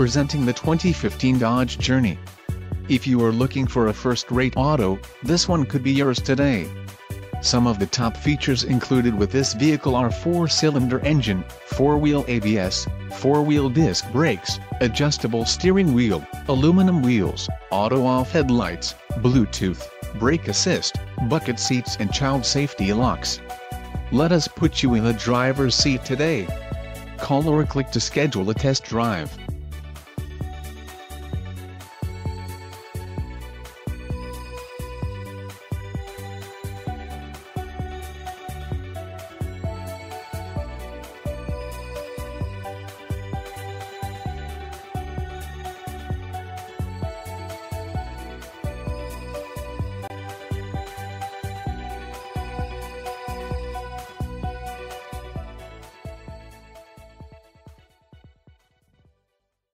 presenting the 2015 Dodge Journey. If you are looking for a first-rate auto, this one could be yours today. Some of the top features included with this vehicle are 4-cylinder engine, 4-wheel ABS, 4-wheel disc brakes, adjustable steering wheel, aluminum wheels, auto-off headlights, Bluetooth, brake assist, bucket seats and child safety locks. Let us put you in the driver's seat today. Call or click to schedule a test drive.